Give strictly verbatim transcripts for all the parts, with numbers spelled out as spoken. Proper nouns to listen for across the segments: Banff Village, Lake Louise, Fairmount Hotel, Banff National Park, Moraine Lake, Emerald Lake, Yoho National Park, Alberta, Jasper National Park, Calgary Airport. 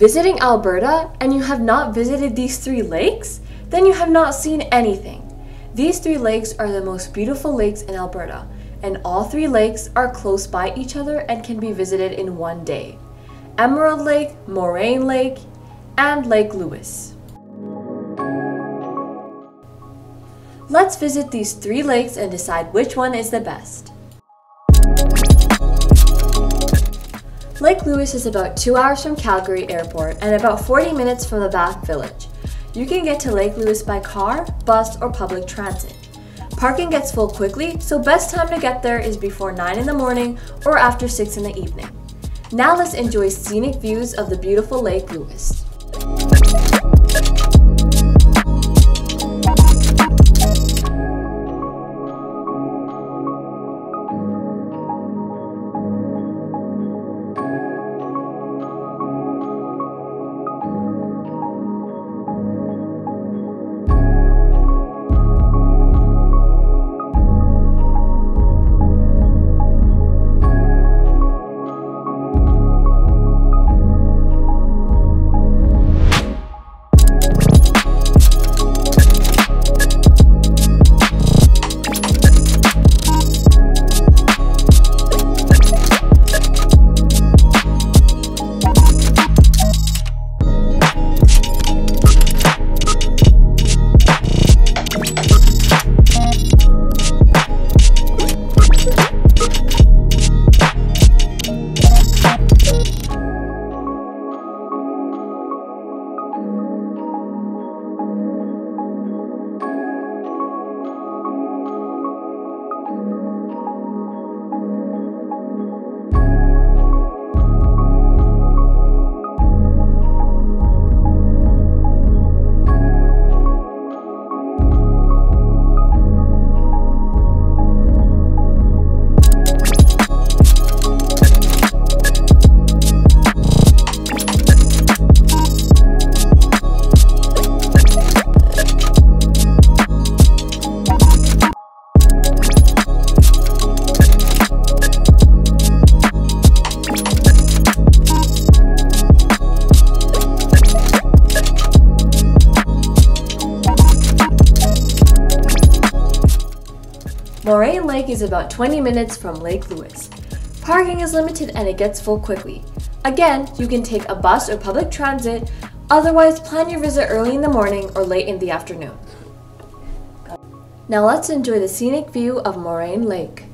visiting Alberta and you have not visited these three lakes, then you have not seen anything. These three lakes are the most beautiful lakes in Alberta, and all three lakes are close by each other and can be visited in one day. Emerald Lake, Moraine Lake, and Lake Louise. Let's visit these three lakes and decide which one is the best. Lake Louise is about two hours from Calgary Airport and about forty minutes from the Banff Village. You can get to Lake Louise by car, bus, or public transit. Parking gets full quickly, so best time to get there is before nine in the morning or after six in the evening. Now let's enjoy scenic views of the beautiful Lake Louise. Moraine Lake is about twenty minutes from Lake Louise. Parking is limited and it gets full quickly. Again, you can take a bus or public transit, otherwise plan your visit early in the morning or late in the afternoon. Now let's enjoy the scenic view of Moraine Lake.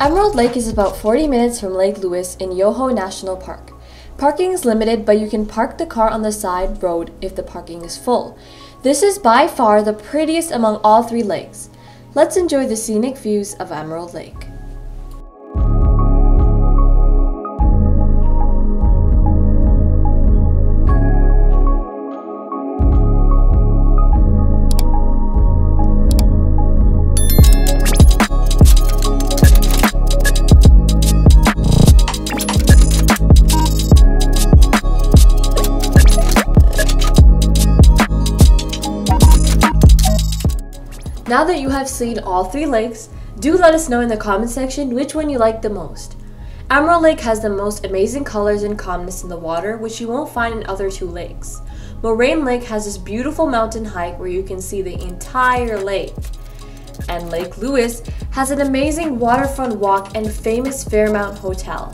Emerald Lake is about forty minutes from Lake Louise in Yoho National Park. Parking is limited, but you can park the car on the side road if the parking is full. This is by far the prettiest among all three lakes. Let's enjoy the scenic views of Emerald Lake. Now that you have seen all three lakes, do let us know in the comment section which one you like the most. Emerald Lake has the most amazing colors and calmness in the water, which you won't find in other two lakes. Moraine Lake has this beautiful mountain hike where you can see the entire lake. And Lake Louise has an amazing waterfront walk and famous Fairmount Hotel.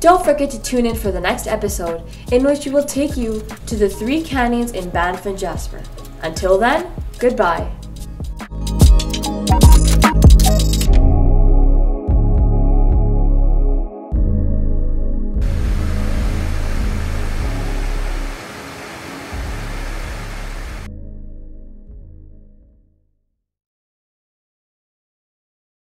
Don't forget to tune in for the next episode, in which we will take you to the three canyons in Banff and Jasper. Until then, goodbye.